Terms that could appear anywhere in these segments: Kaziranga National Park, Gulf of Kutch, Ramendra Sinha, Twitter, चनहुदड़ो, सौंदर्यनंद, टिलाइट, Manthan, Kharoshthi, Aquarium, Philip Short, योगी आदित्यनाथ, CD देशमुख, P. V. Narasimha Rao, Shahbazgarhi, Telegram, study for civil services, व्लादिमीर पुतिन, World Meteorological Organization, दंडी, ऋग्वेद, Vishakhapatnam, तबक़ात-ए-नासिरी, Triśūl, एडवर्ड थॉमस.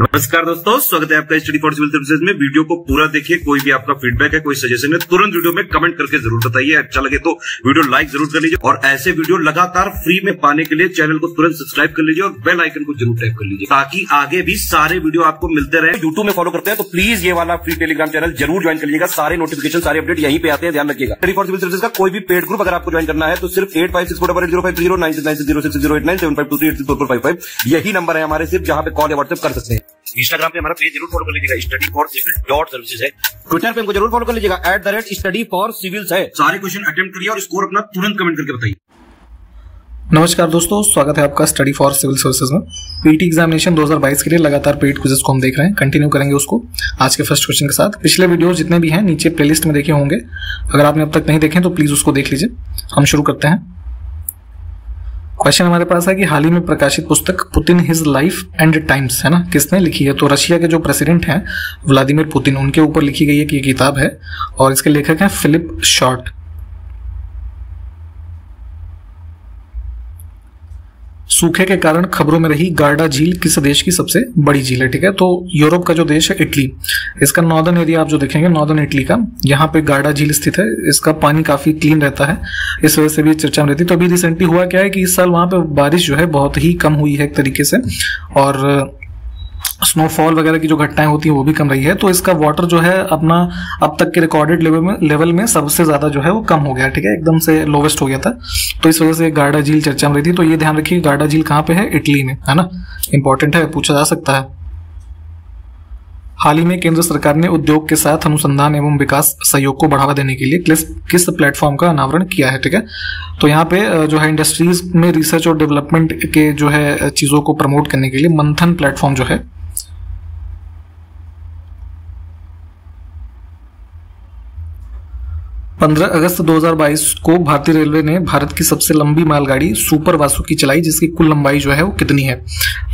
नमस्कार दोस्तों, स्वागत है आपका स्टडी फॉर सिविल सर्विसेज में। वीडियो को पूरा देखिए, कोई भी आपका फीडबैक है, कोई सजेशन है, तुरंत वीडियो में कमेंट करके जरूर बताइए। अच्छा लगे तो वीडियो लाइक जरूर कर लीजिए और ऐसे वीडियो लगातार फ्री में पाने के लिए चैनल को तुरंत सब्सक्राइब कर लीजिए और बेल आइकन को जरूर टैप कर लीजिए ताकि आगे भी सारे वीडियो आपको मिलते रहे। यूट्यूब में फॉलो करते हैं तो प्लीज ये वाला फ्री टेलीग्राम चैनल जरूर ज्वाइन कर लीजिएगा। सारे नोटिफिकेशन, सारे अपडेट यहीं पे आते हैं, ध्यान रखिएगा। स्टडी फॉर सिविल सर्विसेज का कोई भी पेड ग्रुप अगर आपको ज्वाइन करना है तो सिर्फ 856480509606089752386445 यही नंबर है हमारे, सिर्फ जहाँ पे कॉल या व्हाट्सएप कर सकते हैं। इंस्टाग्राम पे हमारा पेज जरूर फॉलो कर लीजिएगा, study for civil dot services है। ट्विटर पे हमको जरूर फॉलो कर लीजिएगा, @studyforcivils है। सारे क्वेश्चन अटेम्प्ट करिए और स्कोर अपना तुरंत कमेंट करके बताइए। नमस्कार दोस्तों, स्वागत है आपका स्टडी फॉर सिविल सर्विसेज में। पीटी एग्जामिनेशन 2022 के लिए लगातार पेड क्विजेस को हम देख रहे हैं, कंटिन्यू करेंगे उसको आज के फर्स्ट क्वेश्चन के साथ। पिछले वीडियोस जितने भी हैं नीचे प्लेलिस्ट में देखे होंगे, अगर आपने अब तक नहीं देखे तो प्लीज उसको देख लीजिए। हम शुरू करते हैं। क्वेश्चन हमारे पास है कि हाल ही में प्रकाशित पुस्तक Putin his life and times, है ना, किसने लिखी है? तो रशिया के जो प्रेसिडेंट हैं व्लादिमीर पुतिन, उनके ऊपर लिखी गई एक ये किताब है और इसके लेखक हैं फिलिप शॉर्ट। सूखे के कारण खबरों में रही गार्डा झील किस देश की सबसे बड़ी झील है? ठीक है, तो यूरोप का जो देश है इटली, इसका नॉर्दर्न एरिया आप जो देखेंगे नॉर्दर्न इटली का, यहाँ पे गार्डा झील स्थित है। इसका पानी काफी क्लीन रहता है, इस वजह से भी चर्चा में रहती है। तो अभी रिसेंटली हुआ क्या है कि इस साल वहाँ पे बारिश जो है बहुत ही कम हुई है एक तरीके से, और स्नोफॉल वगैरह की जो घटनाएं होती हैं वो भी कम रही है, तो इसका वाटर जो है अपना अब तक के रिकॉर्डेड लेवल में सबसे ज़्यादा जो है वो कम हो गया। ठीक है, एकदम से लोवेस्ट हो गया था, तो इस वजह से गार्डा झील चर्चा में रही थी। तो ये ध्यान रखिए गार्डा झील कहाँ पे है, इटली में, है ना, इंपॉर्टेंट है, पूछा जा सकता है। हाल ही में केंद्र सरकार ने उद्योग के साथ अनुसंधान एवं विकास सहयोग को बढ़ावा देने के लिए किस प्लेटफॉर्म का अनावरण किया है? ठीक है, तो यहाँ पे जो है इंडस्ट्रीज में रिसर्च और डेवलपमेंट के जो है चीज़ों को प्रमोट करने के लिए मंथन प्लेटफॉर्म जो है। पंद्रह अगस्त 2022 को भारतीय रेलवे ने भारत की सबसे लंबी मालगाड़ी सुपर वासुकी चलाई, जिसकी कुल लंबाई जो है वो कितनी है?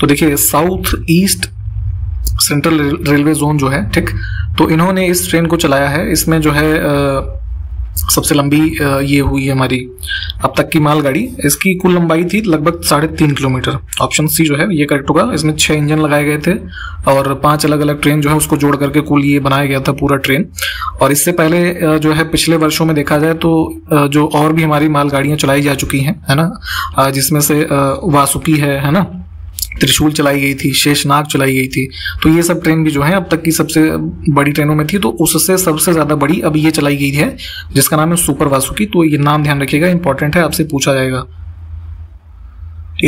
तो देखिए, south east central railway zone जो है, ठीक, तो इन्होंने इस ट्रेन को चलाया है। इसमें जो है सबसे लंबी ये हुई है हमारी अब तक की मालगाड़ी। इसकी कुल लंबाई थी लगभग 3.5 किलोमीटर। ऑप्शन सी जो है ये करेक्ट होगा। इसमें 6 इंजन लगाए गए थे और 5 अलग अलग ट्रेन जो है उसको जोड़ करके कुल ये बनाया गया था पूरा ट्रेन। और इससे पहले जो है पिछले वर्षों में देखा जाए तो जो और भी हमारी मालगाड़ियाँ चलाई जा चुकी हैं, है ना, जिसमें से वासुकी है ना, त्रिशूल चलाई गई थी, शेषनाग चलाई गई थी, तो ये सब ट्रेन भी जो है अब तक की सबसे बड़ी ट्रेनों में थी। तो उससे सबसे ज़्यादा बड़ी अब ये चलाई गई है जिसका नाम है सुपर वासुकी। तो ये नाम ध्यान रखिएगा, इंपॉर्टेंट है, आपसे पूछा जाएगा।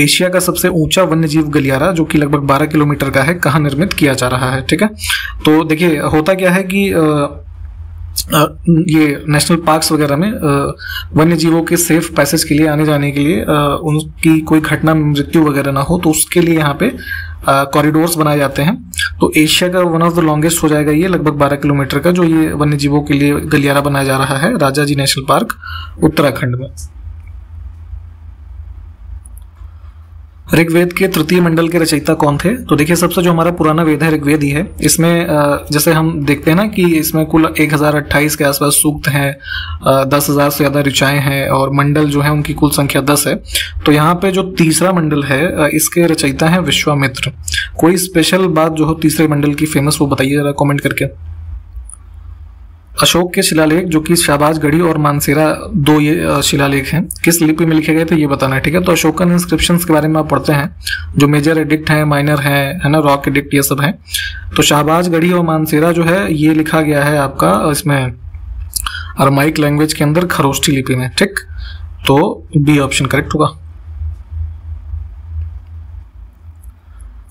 एशिया का सबसे ऊंचा वन्यजीव गलियारा जो कि लगभग 12 किलोमीटर का है, कहाँ निर्मित किया जा रहा है? ठीक है, तो देखिए होता क्या है कि ये नेशनल पार्क्स वगैरह में वन्य जीवों के सेफ पैसेज के लिए, आने जाने के लिए, उनकी कोई घटना मृत्यु वगैरह ना हो, तो उसके लिए यहाँ पे कॉरिडोर्स बनाए जाते हैं। तो एशिया का वन ऑफ द लॉन्गेस्ट हो जाएगा ये, लगभग 12 किलोमीटर का जो ये वन्य जीवों के लिए गलियारा बनाया जा रहा है राजाजी नेशनल पार्क उत्तराखंड में। ऋग्वेद के तृतीय मंडल के रचयिता कौन थे? तो देखिए सबसे जो हमारा पुराना वेद है ऋग्वेद ही है। इसमें जैसे हम देखते हैं ना कि इसमें कुल 1028 के आसपास सूक्त हैं, 10,000 से ज़्यादा ऋचाएँ हैं और मंडल जो है उनकी कुल संख्या 10 है। तो यहाँ पे जो तीसरा मंडल है इसके रचयिता हैं विश्वामित्र। कोई स्पेशल बात जो हो तीसरे मंडल की फेमस वो बताइए जरा कॉमेंट करके। अशोक के शिलालेख जो कि शाहबाजगढ़ी और मानसेरा, 2 ये शिलालेख हैं, किस लिपि में लिखे गए थे ये बताना है। ठीक है, तो अशोकन इंस्क्रिप्शंस के बारे में आप पढ़ते हैं, जो मेजर एडिक्ट हैं, माइनर हैं, है ना, रॉक एडिक्ट, ये सब हैं। तो शाहबाजगढ़ी और मानसेरा जो है ये लिखा गया है आपका इसमें अरमाइक लैंग्वेज के अंदर खरोष्ठी लिपि में। ठीक, तो बी ऑप्शन करेक्ट होगा।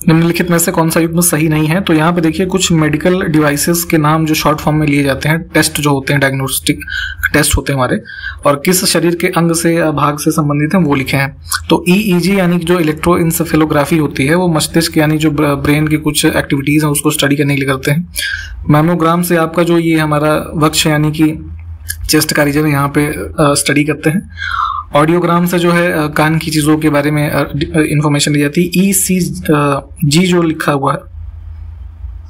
निम्नलिखित में से कौन सा युग्म सही नहीं है? तो यहाँ पे देखिए कुछ मेडिकल डिवाइसेस के नाम जो शॉर्ट फॉर्म में लिए जाते हैं, टेस्ट जो होते हैं, डायग्नोस्टिक टेस्ट होते हैं हमारे, और किस शरीर के अंग से या भाग से संबंधित हैं वो लिखे हैं। तो ईईजी यानी कि जो इलेक्ट्रो इंसेफेलोग्राफी होती है वो मस्तिष्क यानी जो ब्रेन की कुछ एक्टिविटीज़ हैं उसको स्टडी करने के लिए करते हैं। मैमोग्राम से आपका जो ये हमारा वक्ष यानी कि चेस्ट का रीजन यहाँ पे स्टडी करते हैं। ऑडियोग्राम से जो है कान की चीज़ों के बारे में इंफॉर्मेशन ली जाती है। ECG जो लिखा हुआ है,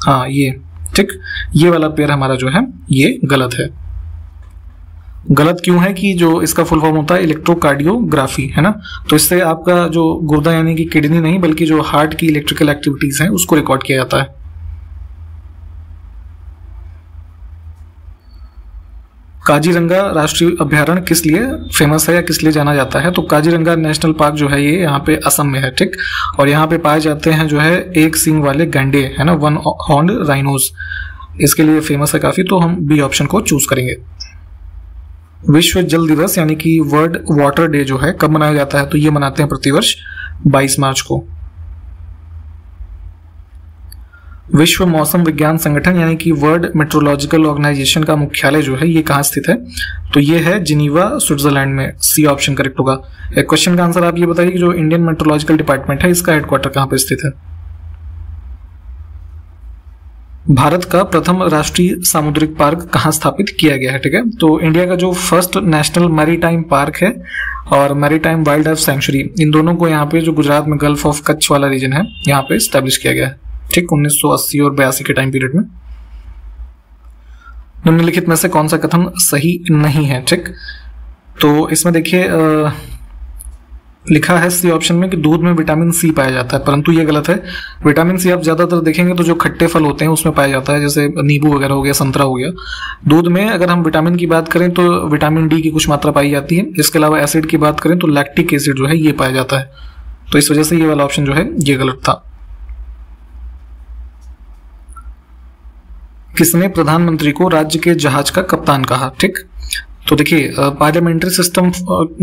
हाँ ये, ठीक, ये वाला पेयर हमारा जो है ये गलत है। गलत क्यों है कि जो इसका फुल फॉर्म होता है इलेक्ट्रोकार्डियोग्राफी, है ना। तो इससे आपका जो गुर्दा यानी कि किडनी नहीं बल्कि जो हार्ट की इलेक्ट्रिकल एक्टिविटीज हैं उसको रिकॉर्ड किया जाता है। काजीरंगा राष्ट्रीय अभ्यारण्य किस लिए फेमस है या किस लिए जाना जाता है? तो काजीरंगा नेशनल पार्क जो है ये यहाँ पे असम में है, ठीक। और यहाँ पे पाए जाते हैं जो है एक सींग वाले गैंडे, है ना, वन हॉर्न राइनोस, इसके लिए फेमस है काफी। तो हम बी ऑप्शन को चूज करेंगे। विश्व जल दिवस यानी कि वर्ल्ड वाटर डे जो है कब मनाया जाता है? तो ये मनाते हैं प्रतिवर्ष 22 मार्च को। विश्व मौसम विज्ञान संगठन यानी कि वर्ल्ड मेट्रोलॉजिकल ऑर्गेनाइजेशन का मुख्यालय जो है ये कहाँ स्थित है? तो ये है जिनीवा, स्विट्जरलैंड में। सी ऑप्शन करेक्ट होगा। एक क्वेश्चन का आंसर आप ये बताइए कि जो इंडियन मेट्रोलॉजिकल डिपार्टमेंट है इसका हेडक्वार्टर कहाँ पर स्थित है? भारत का प्रथम राष्ट्रीय सामुद्रिक पार्क कहाँ स्थापित किया गया है? ठीक है, तो इंडिया का जो फर्स्ट नेशनल मैरीटाइम पार्क है और मैरीटाइम वाइल्ड लाइफ सेंचुरी, इन दोनों को यहाँ पे जो गुजरात में गल्फ ऑफ कच्छ वाला रीजन है यहाँ पे स्टैब्लिश किया गया है, ठीक, 1980 और 82 के टाइम पीरियड में। निम्नलिखित में से कौन सा कथन सही नहीं है? ठीक, तो इसमें देखिए लिखा है सी ऑप्शन में कि दूध में विटामिन सी पाया जाता है, परंतु ये गलत है। विटामिन सी आप ज़्यादातर देखेंगे तो जो खट्टे फल होते हैं उसमें पाया जाता है, जैसे नींबू वगैरह हो गया, संतरा हो गया। दूध में अगर हम विटामिन की बात करें तो विटामिन डी की कुछ मात्रा पाई जाती है। इसके अलावा एसिड की बात करें तो लैक्टिक एसिड जो है ये पाया जाता है। तो इस वजह से ये वाला ऑप्शन जो है ये गलत था। किसने प्रधानमंत्री को राज्य के जहाज का कप्तान कहा? ठीक, तो देखिए पार्लियामेंट्री सिस्टम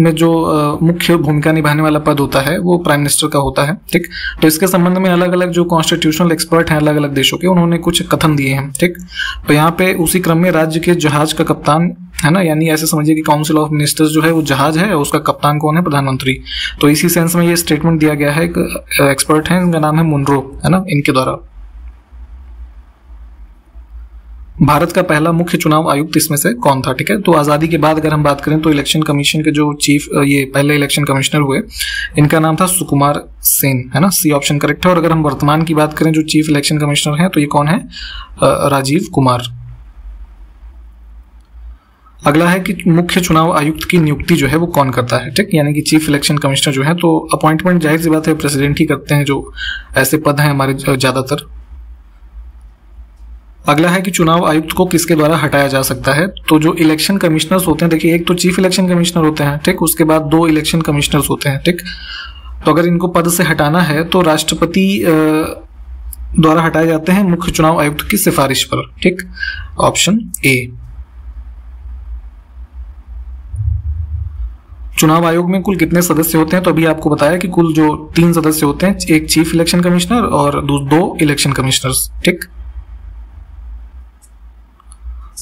में जो मुख्य भूमिका निभाने वाला पद होता है वो प्राइम मिनिस्टर का होता है, ठीक। तो इसके संबंध में अलग अलग जो कॉन्स्टिट्यूशनल एक्सपर्ट हैं अलग अलग देशों के, उन्होंने कुछ कथन दिए हैं, ठीक। तो यहाँ पे उसी क्रम में राज्य के जहाज का कप्तान, है ना, यानी ऐसे समझिए कि काउंसिल ऑफ मिनिस्टर्स जो है वो जहाज है, उसका कप्तान कौन है? प्रधानमंत्री। तो इसी सेंस में ये स्टेटमेंट दिया गया है, एक एक्सपर्ट है, इनका नाम है मुनरो, है ना, इनके द्वारा। भारत का पहला मुख्य चुनाव आयुक्त इसमें से कौन था? ठीक है, तो आज़ादी के बाद अगर हम बात करें तो इलेक्शन कमीशन के जो चीफ, ये पहले इलेक्शन कमिश्नर हुए, इनका नाम था सुकुमार सेन, है ना। सी ऑप्शन करेक्ट है। और अगर हम वर्तमान की बात करें जो चीफ इलेक्शन कमिश्नर हैं तो ये कौन है? राजीव कुमार। अगला है कि मुख्य चुनाव आयुक्त की नियुक्ति जो है वो कौन करता है? ठीक, यानी कि चीफ इलेक्शन कमिश्नर जो है, तो अपॉइंटमेंट जाहिर सी बात है प्रेसिडेंट ही करते हैं, जो ऐसे पद हैं हमारे ज़्यादातर। अगला है कि चुनाव आयुक्त को किसके द्वारा हटाया जा सकता है? तो जो इलेक्शन कमिश्नर्स होते हैं, देखिए एक तो चीफ इलेक्शन कमिश्नर होते हैं, ठीक, उसके बाद दो इलेक्शन कमिश्नर्स होते हैं, ठीक। तो अगर इनको पद से हटाना है तो राष्ट्रपति द्वारा हटाए जाते हैं मुख्य चुनाव आयुक्त की सिफारिश पर, ठीक, ऑप्शन ए। चुनाव आयोग में कुल कितने सदस्य होते हैं? तो अभी आपको बताया कि कुल जो 3 सदस्य होते हैं, एक चीफ इलेक्शन कमिश्नर और 2 इलेक्शन कमिश्नर्स, ठीक।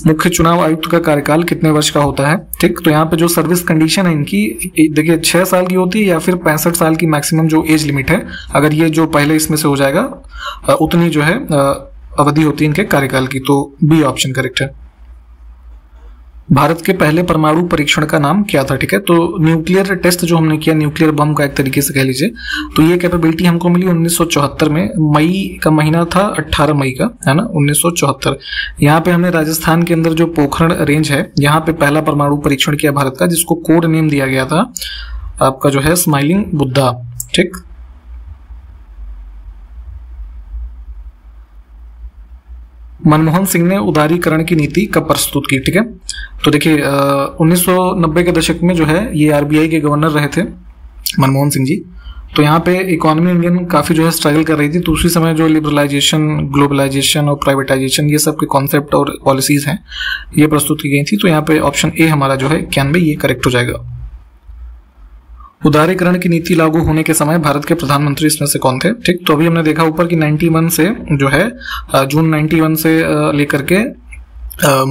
मुख्य चुनाव आयुक्त का कार्यकाल कितने वर्ष का होता है? ठीक, तो यहाँ पे जो सर्विस कंडीशन है इनकी, देखिए 6 साल की होती है या फिर 65 साल की मैक्सिमम जो एज लिमिट है, अगर ये जो पहले इसमें से हो जाएगा उतनी जो है अवधि होती है इनके कार्यकाल की। तो बी ऑप्शन करेक्ट है। भारत के पहले परमाणु परीक्षण का नाम क्या था? ठीक है, तो न्यूक्लियर टेस्ट जो हमने किया, न्यूक्लियर बम का एक तरीके से कह लीजिए, तो ये कैपेबिलिटी हमको मिली 1974 में, मई का महीना था, 18 मई का, है ना, 1974। यहाँ पे हमने राजस्थान के अंदर जो पोखरण रेंज है यहाँ पे पहला परमाणु परीक्षण किया भारत का, जिसको कोड नेम दिया गया था आपका जो है स्माइलिंग बुद्धा, ठीक। मनमोहन सिंह ने उदारीकरण की नीति कब प्रस्तुत की? ठीक है, तो देखिए 1990 के दशक में जो है ये आरबीआई के गवर्नर रहे थे मनमोहन सिंह जी। तो यहाँ पे इकोनॉमी इंडियन काफ़ी जो है स्ट्रगल कर रही थी, तो उसी समय जो लिबरलाइजेशन, ग्लोबलाइजेशन और प्राइवेटाइजेशन, ये सब के कॉन्सेप्ट और पॉलिसीज हैं ये प्रस्तुत की गई थी। तो यहाँ पे ऑप्शन ए हमारा जो है 91 ये करेक्ट हो जाएगा। उदारीकरण की नीति लागू होने के समय भारत के प्रधानमंत्री इसमें से कौन थे? ठीक, तो अभी हमने देखा ऊपर कि 91 से जो है जून 91 से लेकर के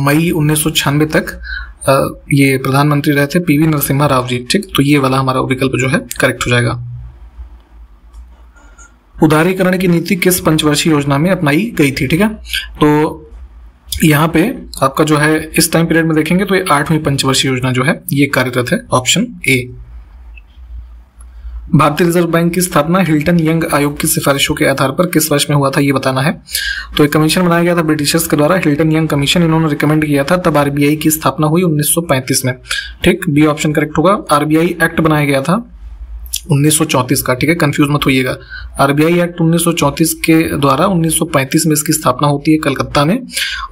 मई 1996 तक ये प्रधानमंत्री रहे थे पीवी नरसिम्हा राव जी, ठीक। तो ये वाला हमारा विकल्प जो है करेक्ट हो जाएगा। उदारीकरण की नीति किस पंचवर्षीय योजना में अपनाई गई थी? ठीक है, तो यहाँ पे आपका जो है इस टाइम पीरियड में देखेंगे तो ये 8वीं पंचवर्षीय योजना जो है ये कार्यरत है, ऑप्शन ए। भारतीय रिजर्व बैंक की स्थापना हिल्टन यंग आयोग की सिफारिशों के आधार पर किस वर्ष में हुआ था, ये बताना है। तो एक कमीशन बनाया गया था ब्रिटिशर्स के द्वारा, हिल्टन यंग कमीशन, इन्होंने रिकमेंड किया था। तब आरबीआई की स्थापना हुई 1935 में। ठीक, बी ऑप्शन करेक्ट होगा। आरबीआई एक्ट बनाया गया था 1934 का, ठीक है, कंफ्यूज मत होइएगा। आरबीआई एक्ट 1934 के द्वारा 1935 में इसकी स्थापना होती है कलकत्ता में।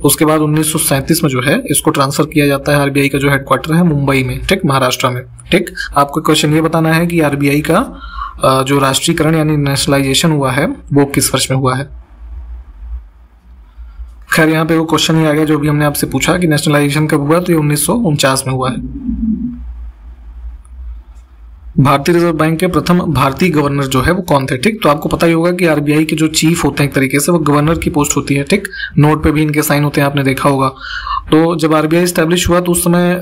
उसके बाद 1937 में जो है इसको ट्रांसफर किया जाता है, आरबीआई का जो हेडक्वार्टर है मुंबई में, ठीक, महाराष्ट्र में। ठीक, आपको क्वेश्चन ये बताना है कि आरबीआई का जो राष्ट्रीयकरण यानी नेशनलाइजेशन हुआ है वो किस वर्ष में हुआ है। खैर यहाँ पे वो क्वेश्चन ही आ गया जो भी हमने आपसे पूछा कि नेशनलाइजेशन कब हुआ, तो ये 1949 में हुआ है। भारतीय रिजर्व बैंक के प्रथम भारतीय गवर्नर जो है वो कौन थे। ठीक, तो आपको पता ही होगा कि आरबीआई के जो चीफ होते हैं एक तरीके से वो गवर्नर की पोस्ट होती है। ठीक, नोट पे भी इनके साइन होते हैं, आपने देखा होगा। तो जब आरबीआई एस्टेब्लिश हुआ तो उस समय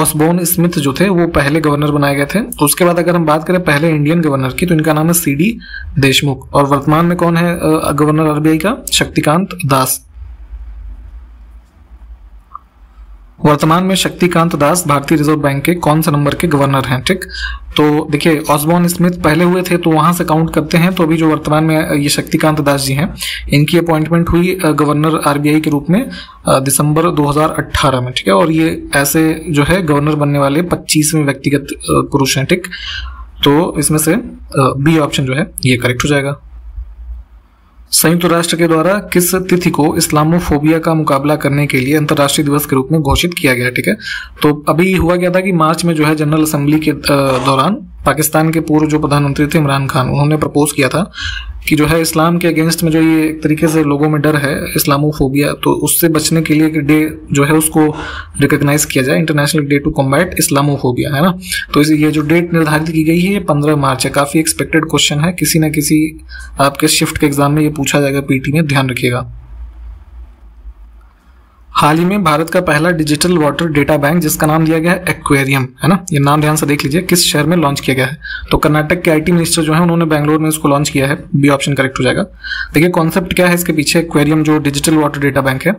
ऑसबोर्न स्मिथ जो थे वो पहले गवर्नर बनाए गए थे। उसके बाद अगर हम बात करें पहले इंडियन गवर्नर की, तो इनका नाम है CD देशमुख, और वर्तमान में कौन है गवर्नर आरबीआई का, शक्तिकांत दास। वर्तमान में शक्तिकांत दास भारतीय रिजर्व बैंक के कौन से नंबर के गवर्नर हैं। ठीक, तो देखिए ऑसबॉर्न स्मिथ पहले हुए थे तो वहां से काउंट करते हैं, तो अभी जो वर्तमान में ये शक्तिकांत दास जी हैं, इनकी अपॉइंटमेंट हुई गवर्नर आरबीआई के रूप में दिसंबर 2018 में। ठीक है, और ये ऐसे जो है गवर्नर बनने वाले 25वें व्यक्तिगत पुरुष हैं। ठीक, तो इसमें से बी ऑप्शन जो है ये करेक्ट हो जाएगा। संयुक्त राष्ट्र के द्वारा किस तिथि को इस्लामोफोबिया का मुकाबला करने के लिए अंतर्राष्ट्रीय दिवस के रूप में घोषित किया गया। ठीक है, तो अभी हुआ क्या था कि मार्च में जो है जनरल असेंबली के दौरान पाकिस्तान के पूर्व जो प्रधानमंत्री थे इमरान खान, उन्होंने प्रपोज किया था कि जो है इस्लाम के अगेंस्ट में जो ये एक तरीके से लोगों में डर है इस्लामोफोबिया, तो उससे बचने के लिए एक डे जो है उसको रिकॉग्नाइज किया जाए, international day to combat Islamophobia, है ना। तो ये जो डेट निर्धारित की गई है ये 15 मार्च है। काफ़ी एक्सपेक्टेड क्वेश्चन है, किसी न किसी आपके शिफ्ट के एग्जाम में ये पूछा जाएगा, पीटी में, ध्यान रखिएगा। हाल ही में भारत का पहला डिजिटल वाटर डेटा बैंक जिसका नाम दिया गया है एक्वेरियम, है ना, ये नाम ध्यान से देख लीजिए, किस शहर में लॉन्च किया गया है। तो कर्नाटक के आईटी मिनिस्टर जो है उन्होंने बेंगलोर में इसको लॉन्च किया है, बी ऑप्शन करेक्ट हो जाएगा। देखिए कॉन्सेप्ट क्या है इसके पीछे, एक्वेरियम जो डिजिटल वाटर डेटा बैंक है,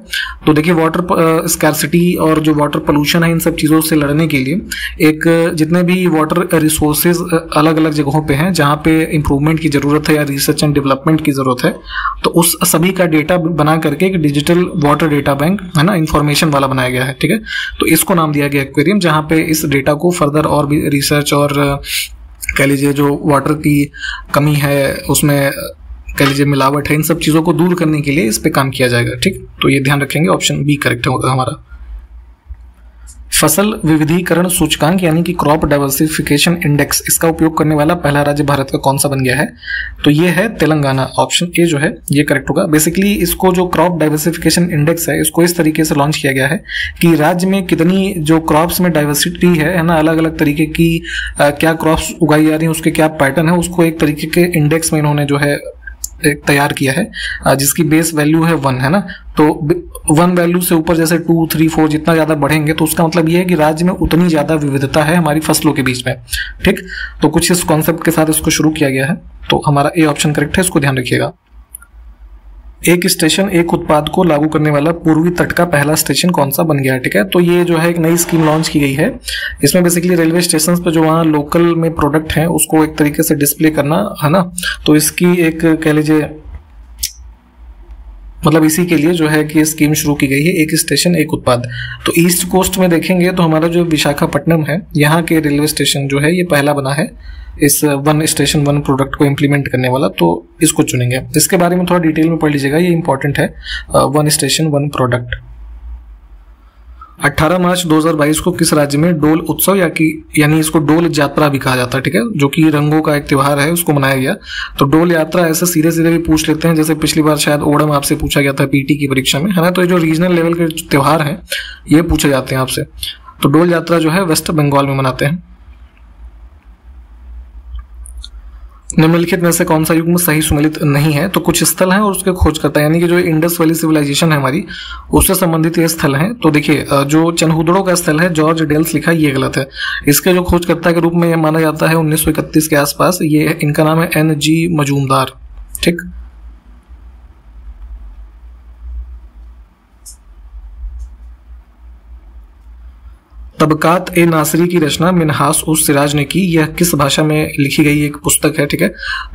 तो देखिए वाटर स्कैर्सिटी और जो वाटर पोल्यूशन है इन सब चीज़ों से लड़ने के लिए एक जितने भी वाटर रिसोर्सेज अलग अलग जगहों पर हैं जहाँ पे इम्प्रूवमेंट की ज़रूरत है या रिसर्च एंड डेवलपमेंट की ज़रूरत है, तो उस सभी का डेटा बना करके एक डिजिटल वाटर डेटा बैंक, है ना, इंफॉर्मेशन वाला बनाया गया है। ठीक है, तो इसको नाम दिया गया एक्वेरियम, जहाँ पे इस डेटा को फर्दर और भी रिसर्च और कह लीजिए जो वाटर की कमी है उसमें कह लीजिए मिलावट है, इन सब चीज़ों को दूर करने के लिए इस पे काम किया जाएगा। ठीक, तो ये ध्यान रखेंगे, ऑप्शन बी करेक्ट होगा हमारा। फसल विविधीकरण सूचकांक यानी कि क्रॉप डाइवर्सिफिकेशन इंडेक्स, इसका उपयोग करने वाला पहला राज्य भारत का कौन सा बन गया है, तो ये है तेलंगाना। ऑप्शन ए जो है ये करेक्ट होगा। बेसिकली इसको जो क्रॉप डाइवर्सिफिकेशन इंडेक्स है इसको इस तरीके से लॉन्च किया गया है कि राज्य में कितनी जो क्रॉप्स में डाइवर्सिटी है ना, अलग अलग तरीके की क्या क्रॉप्स उगाई जा रही हैं, उसके क्या पैटर्न है, उसको एक तरीके के इंडेक्स में इन्होंने जो है एक तैयार किया है जिसकी बेस वैल्यू है 1, है ना। तो 1 वैल्यू से ऊपर जैसे 2, 3, 4 जितना ज़्यादा बढ़ेंगे तो उसका मतलब ये है कि राज्य में उतनी ज़्यादा विविधता है हमारी फसलों के बीच में। ठीक, तो कुछ इस कॉन्सेप्ट के साथ इसको शुरू किया गया है, तो हमारा ए ऑप्शन करेक्ट है, इसको ध्यान रखिएगा। एक स्टेशन एक उत्पाद को लागू करने वाला पूर्वी तट का पहला स्टेशन कौन सा बन गया है। ठीक है, तो ये जो है एक नई स्कीम लॉन्च की गई है, इसमें बेसिकली रेलवे स्टेशन पर जो वहाँ लोकल में प्रोडक्ट हैं उसको एक तरीके से डिस्प्ले करना, है ना, तो इसकी एक कह लीजिए मतलब इसी के लिए जो है कि स्कीम शुरू की गई है, एक स्टेशन एक उत्पाद। तो ईस्ट कोस्ट में देखेंगे तो हमारा जो विशाखापट्टनम है यहाँ के रेलवे स्टेशन जो है ये पहला बना है इस 1 स्टेशन 1 प्रोडक्ट को इम्प्लीमेंट करने वाला, तो इसको चुनेंगे। इसके बारे में थोड़ा डिटेल में पढ़ लीजिएगा, ये इंपॉर्टेंट है, 1 स्टेशन 1 प्रोडक्ट। 18 मार्च 2022 को किस राज्य में डोल उत्सव यानी इसको डोल यात्रा भी कहा जाता है, ठीक है, जो कि रंगों का एक त्यौहार है, उसको मनाया गया। तो डोल यात्रा ऐसे सीधे सीधे भी पूछ लेते हैं, जैसे पिछली बार शायद ओणम आपसे पूछा गया था पीटी की परीक्षा में, है ना। तो ये जो रीजनल लेवल के त्यौहार हैं ये पूछे जाते हैं आपसे। तो डोल यात्रा जो है वेस्ट बंगाल में मनाते हैं। निम्नलिखित में से कौन सा युग्म सही सुमेलित नहीं है, तो कुछ स्थल हैं और उसके खोजकर्ता यानी कि जो इंडस वैली सिविलाइजेशन है हमारी उससे संबंधित ये स्थल हैं। तो देखिए जो चनहुदड़ो का स्थल है, जॉर्ज डेल्स लिखा, ये गलत है। इसके जो खोजकर्ता के रूप में माना जाता है 1931 के आसपास, ये इनका नाम है N. G. मजूमदार। ठीक, तबक़ात-ए-नासिरी की रचना मिन्हाज-उस-सिराज ने की। यह किस भाषा में लिखी गई एक पुस्तक है, ठीक है।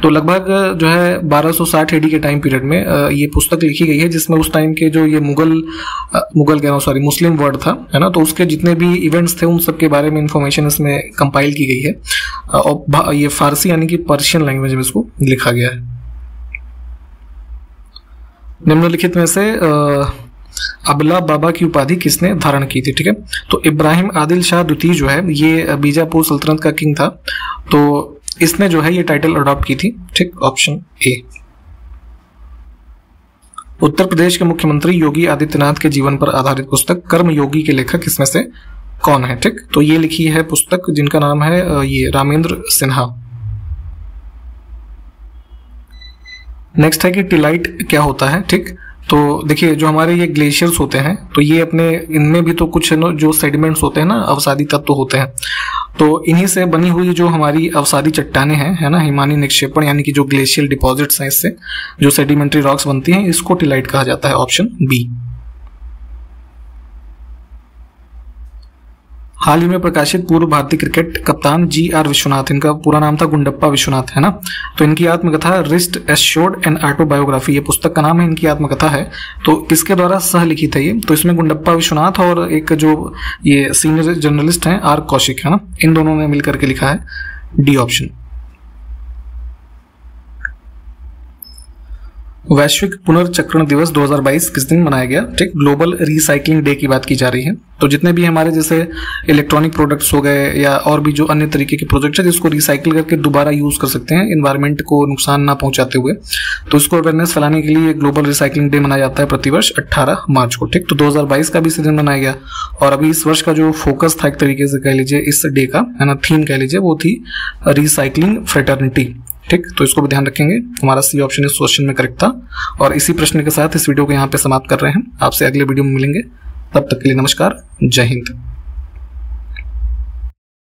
तो लगभग जो है 1260 एडी के टाइम पीरियड में ये पुस्तक लिखी गई है, जिसमें उस टाइम के जो ये मुस्लिम वर्ड था, है ना, तो उसके जितने भी इवेंट्स थे उन सब के बारे में इंफॉर्मेशन इसमें कंपाइल की गई है और ये फारसी यानी कि पर्शियन लैंग्वेज में इसको लिखा गया है। निम्नलिखित में से अबला बाबा की उपाधि किसने धारण की थी, ठीक है। तो इब्राहिम आदिल शाह द्वितीय जो है ये बीजापुर सल्तनत का किंग था, तो इसने जो है ये टाइटल अडॉप्ट की थी, ठीक, ऑप्शन ए। उत्तर प्रदेश के मुख्यमंत्री योगी आदित्यनाथ के जीवन पर आधारित पुस्तक कर्म योगी के लेखक इसमें से कौन है, ठीक। तो ये लिखी है पुस्तक जिनका नाम है ये रामेंद्र सिन्हा। नेक्स्ट है कि टिलाइट क्या होता है, ठीक। तो देखिए जो हमारे ये ग्लेशियर्स होते हैं तो ये अपने इनमें भी तो कुछ जो सेडिमेंट्स होते हैं ना, अवसादी तत्व होते हैं, तो इन्हीं से बनी हुई जो हमारी अवसादी चट्टाने हैं, है ना, हिमानी निक्षेपण यानी कि जो ग्लेशियल डिपॉजिट्स हैं, इससे जो सेडिमेंट्री रॉक्स बनती हैं इसको टिलाइट कहा जाता है, ऑप्शन बी। हाल ही में प्रकाशित पूर्व भारतीय क्रिकेट कप्तान जी.आर. विश्वनाथ, इनका पूरा नाम था गुंडप्पा विश्वनाथ, है ना, तो इनकी आत्मकथा रिस्ट एश्योर्ड एंड ऑटोबायोग्राफी, ये पुस्तक का नाम है, इनकी आत्मकथा है। तो किसके द्वारा सह लिखित है ये, तो इसमें गुंडप्पा विश्वनाथ और एक जो ये सीनियर जर्नलिस्ट हैं आर कौशिक, है ना, इन दोनों ने मिलकर के लिखा है, डी ऑप्शन। वैश्विक पुनर्चक्रण दिवस 2022 किस दिन मनाया गया, ठीक, ग्लोबल रिसाइकलिंग डे की बात की जा रही है। तो जितने भी हमारे जैसे इलेक्ट्रॉनिक प्रोडक्ट्स हो गए या और भी जो अन्य तरीके के प्रोजेक्ट है जिसको रिसाइकिल करके दोबारा यूज कर सकते हैं इन्वायरमेंट को नुकसान ना पहुंचाते हुए, तो इसको अवेयरनेस फैलाने के लिए ग्लोबल रिसाइकलिंग डे मनाया जाता है प्रतिवर्ष 18 मार्च को, ठीक। तो 2022 का भी इस दिन मनाया गया और अभी इस वर्ष का जो फोकस था एक तरीके से कह लीजिए इस डे का, है ना, थीम कह लीजिए, वो थी रिसाइकलिंग फ्रेटर्निटी, ठीक। तो इसको भी ध्यान रखेंगे। हमारा सी ऑप्शन इस क्वेश्चन में करेक्ट था और इसी प्रश्न के साथ इस वीडियो को यहाँ पे समाप्त कर रहे हैं। आपसे अगले वीडियो में मिलेंगे, तब तक के लिए नमस्कार, जय हिंद।